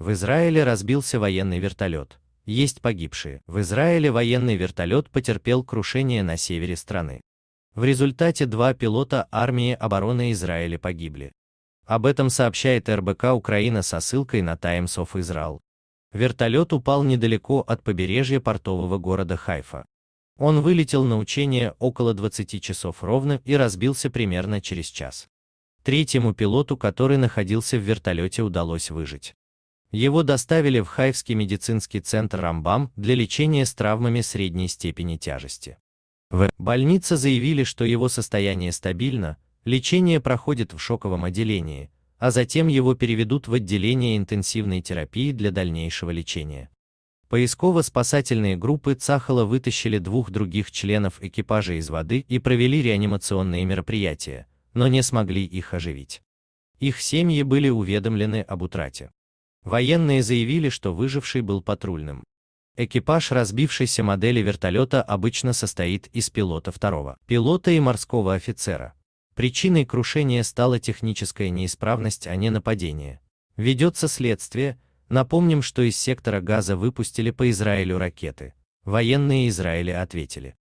В Израиле разбился военный вертолет. Есть погибшие. В Израиле военный вертолет потерпел крушение на севере страны. В результате 2 пилота Армии обороны Израиля погибли. Об этом сообщает РБК Украина со ссылкой на Times of Israel. Вертолет упал недалеко от побережья портового города Хайфа. Он вылетел на учение около 20 часов ровно и разбился примерно через час. Третьему пилоту, который находился в вертолете, удалось выжить. Его доставили в Хайфский медицинский центр Рамбам для лечения с травмами средней степени тяжести. В больнице заявили, что его состояние стабильно, лечение проходит в шоковом отделении, а затем его переведут в отделение интенсивной терапии для дальнейшего лечения. Поисково-спасательные группы Цахала вытащили 2 других членов экипажа из воды и провели реанимационные мероприятия, но не смогли их оживить. Их семьи были уведомлены об утрате. Военные заявили, что выживший был патрульным. Экипаж разбившейся модели вертолета обычно состоит из пилота второго пилота и морского офицера. Причиной крушения стала техническая неисправность, а не нападение. Ведется следствие. Напомним, что из сектора Газа выпустили по Израилю ракеты. Военные Израиля ответили.